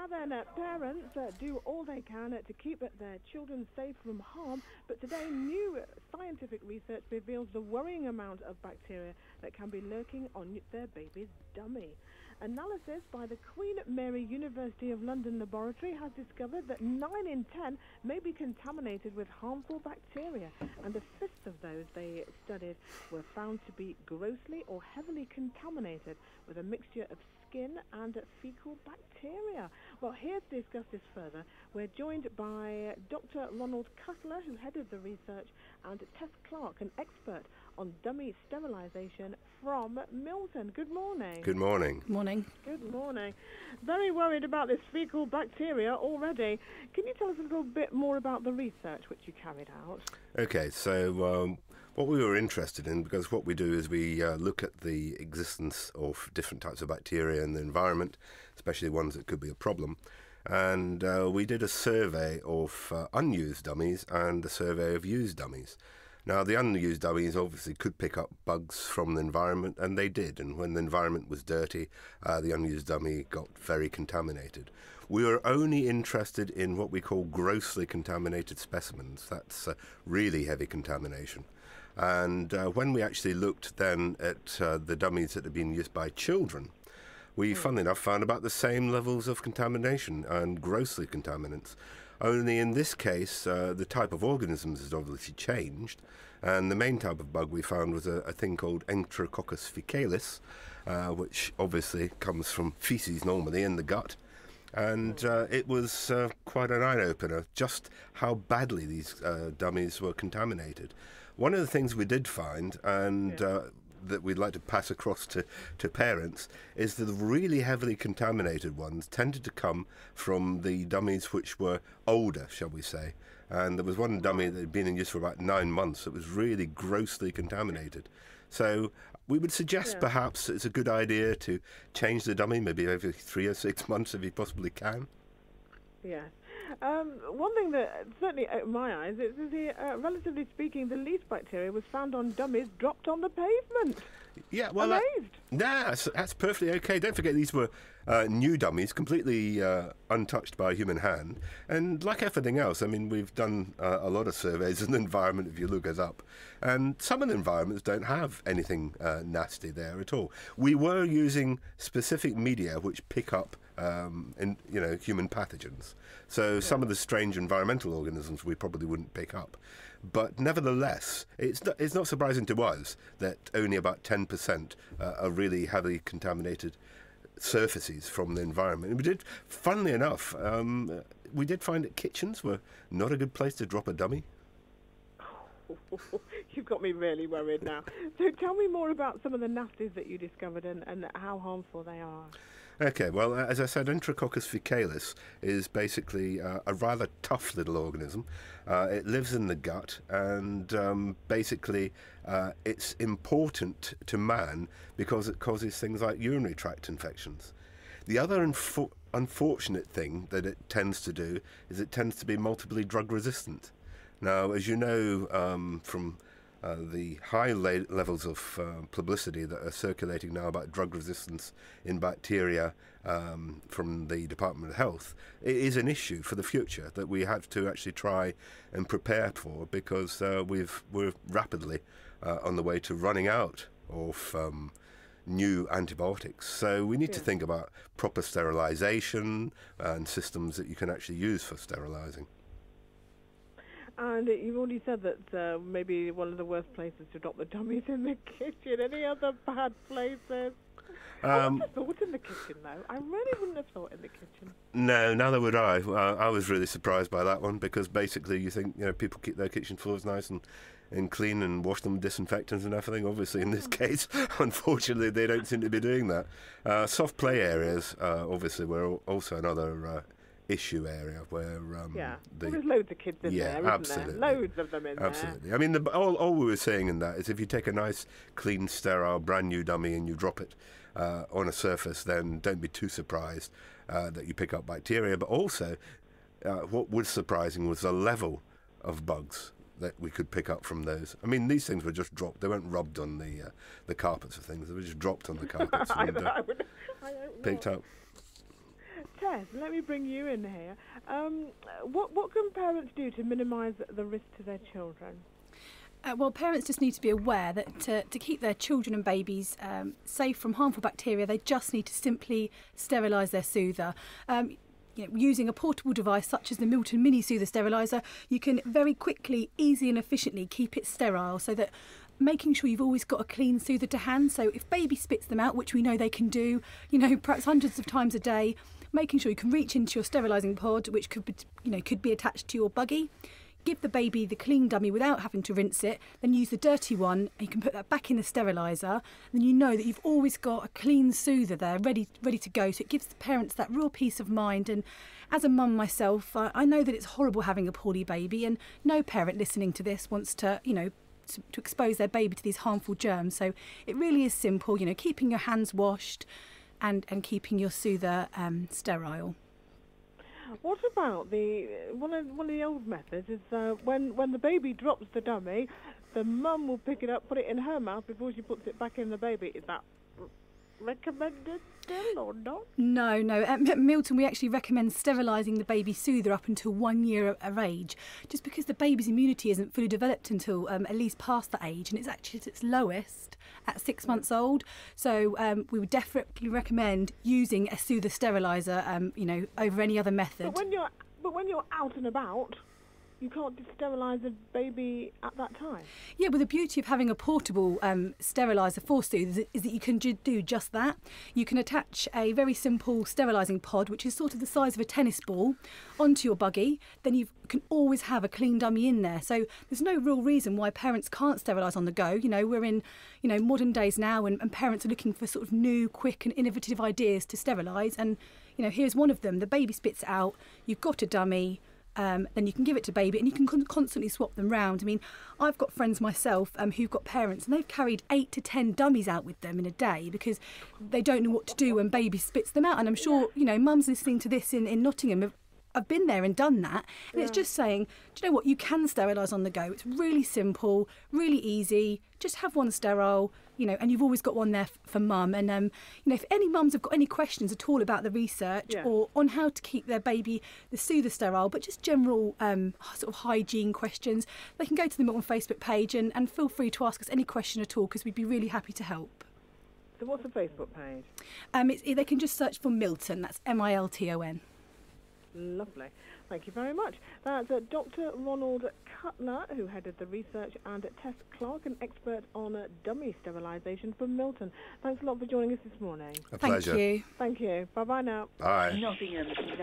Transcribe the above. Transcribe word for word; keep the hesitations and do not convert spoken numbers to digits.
Now then, uh, parents uh, do all they can uh, to keep their children safe from harm, but today new scientific research reveals the worrying amount of bacteria that can be lurking on their baby's dummy. Analysis by the Queen Mary University of London laboratory has discovered that nine in ten may be contaminated with harmful bacteria, and a fifth of those they studied were found to be grossly or heavily contaminated with a mixture of skin and fecal bacteria. Well, here to discuss this further, we're joined by Doctor Ronald Cutler, who headed the research, and Tess Clark, an expert on dummy sterilisation from Milton. Good morning. Good morning. Morning. Good morning. Very worried about this fecal bacteria already. Can you tell us a little bit more about the research which you carried out? Okay, so um, what we were interested in, because what we do is we uh, look at the existence of different types of bacteria in the environment, especially ones that could be a problem. And uh, we did a survey of uh, unused dummies and a survey of used dummies. Now, the unused dummies obviously could pick up bugs from the environment, and they did. And when the environment was dirty, uh, the unused dummy got very contaminated. We are only interested in what we call grossly contaminated specimens. That's uh, really heavy contamination. And uh, when we actually looked then at uh, the dummies that had been used by children, we, funnily enough, found about the same levels of contamination and grossly contaminants. Only in this case, uh, the type of organisms has obviously changed, and the main type of bug we found was a, a thing called Enterococcus faecalis, uh, which obviously comes from feces normally in the gut, and uh, it was uh, quite an eye-opener just how badly these uh, dummies were contaminated. One of the things we did find, and uh, that we'd like to pass across to, to parents, is that the really heavily contaminated ones tended to come from the dummies which were older, shall we say. And there was one dummy that had been in use for about nine months that was really grossly contaminated. So we would suggest yeah. perhaps it's a good idea to change the dummy maybe every three or six months if you possibly can. Yeah. Um, one thing that certainly opened my eyes is, is the, uh, relatively speaking, the least bacteria was found on dummies dropped on the pavement. Yeah, well, amazed. That, nah, that's, that's perfectly okay. Don't forget these were uh, new dummies, completely uh, untouched by human hand. And like everything else, I mean, we've done uh, a lot of surveys in the environment if you look us up. And some of the environments don't have anything uh, nasty there at all. We were using specific media which pick up Um, and, you know, human pathogens. So yeah. some of the strange environmental organisms we probably wouldn't pick up. But nevertheless, it's not, it's not surprising to us that only about ten percent uh, are really heavily contaminated surfaces from the environment. And we did, funnily enough, um, we did find that kitchens were not a good place to drop a dummy. You've got me really worried now. So tell me more about some of the nasties that you discovered and, and how harmful they are. Okay, well, as I said, Enterococcus faecalis is basically uh, a rather tough little organism. Uh, it lives in the gut, and um, basically uh, it's important to man because it causes things like urinary tract infections. The other unfo- unfortunate thing that it tends to do is it tends to be multiply drug resistant. Now, as you know um, from uh, the high la levels of uh, publicity that are circulating now about drug resistance in bacteria um, from the Department of Health, it is an issue for the future that we have to actually try and prepare for, because uh, we've, we're rapidly uh, on the way to running out of um, new antibiotics. So we need yeah. to think about proper sterilisation and systems that you can actually use for sterilising. And you've already said that uh, maybe one of the worst places to drop the dummies in the kitchen. Any other bad places? Um, I wouldn't have thought in the kitchen, though. I really wouldn't have thought in the kitchen. No, neither would I. Uh, I was really surprised by that one, because basically you think, you know, people keep their kitchen floors nice and, and clean and wash them with disinfectants and everything. Obviously, in this case, unfortunately, they don't seem to be doing that. Uh, soft play areas, uh, obviously, were also another Uh, issue area where um, yeah, the, well, there's loads of kids in yeah, there, isn't absolutely. there? Loads of them in absolutely. there. Absolutely. I mean, the, all, all we were saying in that is if you take a nice, clean, sterile, brand new dummy and you drop it uh, on a surface, then don't be too surprised uh, that you pick up bacteria. But also, uh, what was surprising was the level of bugs that we could pick up from those. I mean, these things were just dropped. They weren't rubbed on the uh, the carpets or things. They were just dropped on the carpets I, and uh, I would, I picked up. Tess, let me bring you in here. Um, what, what can parents do to minimise the risk to their children? Uh, well, parents just need to be aware that to, to keep their children and babies um, safe from harmful bacteria, they just need to simply sterilise their soother. Um, you know, using a portable device such as the Milton Mini Soother Steriliser, you can very quickly, easy and efficiently keep it sterile, so that making sure you've always got a clean soother to hand. So if baby spits them out, which we know they can do, you know, perhaps hundreds of times a day, making sure you can reach into your sterilising pod, which could be, you know, could be attached to your buggy. Give the baby the clean dummy without having to rinse it, then use the dirty one, and you can put that back in the steriliser. Then you know that you've always got a clean soother there, ready ready to go. So it gives the parents that real peace of mind. And as a mum myself, I, I know that it's horrible having a poorly baby, and no parent listening to this wants to, you know, to, to expose their baby to these harmful germs. So it really is simple, you know, keeping your hands washed and, and keeping your soother um, sterile. What about the one of, one of the old methods is uh, when when the baby drops the dummy, the mum will pick it up, put it in her mouth before she puts it back in the baby. Is that recommended still or not? No, no. At Milton, we actually recommend sterilising the baby soother up until one year of age, just because the baby's immunity isn't fully developed until um, at least past that age, and it's actually at its lowest at six months old. So um, we would definitely recommend using a soother steriliser, um, you know, over any other method. But when you're, but when you're out and about, you can't sterilise a baby at that time? Yeah, well, the beauty of having a portable um, steriliser for soothers is that you can ju do just that. You can attach a very simple sterilising pod, which is sort of the size of a tennis ball, onto your buggy. Then you can always have a clean dummy in there. So there's no real reason why parents can't sterilise on the go. You know, we're in, you know, modern days now, and, and parents are looking for sort of new, quick and innovative ideas to sterilise. And, you know, here's one of them. The baby spits out, you've got a dummy, Um, then you can give it to baby, and you can con constantly swap them round. I mean, I've got friends myself um, who've got parents, and they've carried eight to ten dummies out with them in a day because they don't know what to do when baby spits them out. And I'm sure, you know, mums listening to this in, in Nottingham have, have been there and done that. And yeah. It's just saying, do you know what, you can sterilise on the go. It's really simple, really easy. Just have one sterile, you know, and you've always got one there for mum. And, um, you know, if any mums have got any questions at all about the research yeah. or on how to keep their baby, the soother sterile, but just general um, sort of hygiene questions, they can go to the Milton Facebook page and, and feel free to ask us any question at all, because we'd be really happy to help. So what's the Facebook page? Um, it's, they can just search for Milton, that's M I L T O N. Lovely. Thank you very much. That's uh, Doctor Ronald Cutler, who headed the research, and Tess Clark, an expert on uh, dummy sterilisation from Milton. Thanks a lot for joining us this morning. A pleasure. Thank you. Thank you. Bye-bye now. Bye. Nottingham.